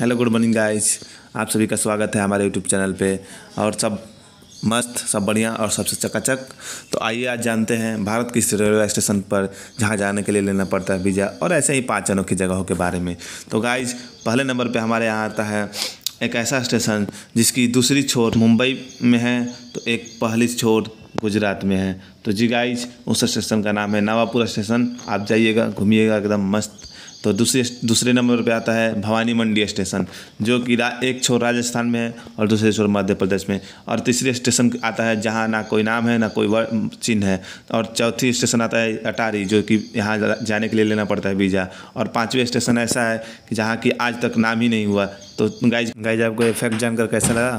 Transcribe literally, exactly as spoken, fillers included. Hello good morning guys, आप सभी का स्वागत है हमारे यूट्यूब चैनल पे। और सब मस्त, सब बढ़िया और सबसे चकाचक। तो आइए आज जानते हैं भारत किस रेलवे स्टेशन पर जहाँ जाने के लिए लेना पड़ता है वीज़ा, और ऐसे ही पांच अनोखी जगहों के बारे में। तो गाइस, पहले नंबर पे हमारे यहाँ आता है एक ऐसा स्टेशन जिसकी दूसरी छोर मुंबई में है तो एक पहली छोर गुजरात में है। तो जी गाइज, उस स्टेशन का नाम है नावापुरा स्टेशन। आप जाइएगा, घूमिएगा, एकदम मस्त। तो दूसरे दूसरे नंबर पे आता है भवानी मंडी स्टेशन, जो कि एक छोर राजस्थान में है और दूसरे छोर मध्य प्रदेश में। और तीसरे स्टेशन आता है जहाँ ना कोई नाम है ना कोई चिन्ह है। और चौथी स्टेशन आता है अटारी, जो कि यहाँ जाने के लिए लेना पड़ता है वीज़ा। और पाँचवें स्टेशन ऐसा है कि जहाँ की आज तक नाम ही नहीं हुआ। तो गाइज गाइज आपको ये फैक्ट जानकर कैसा लगा?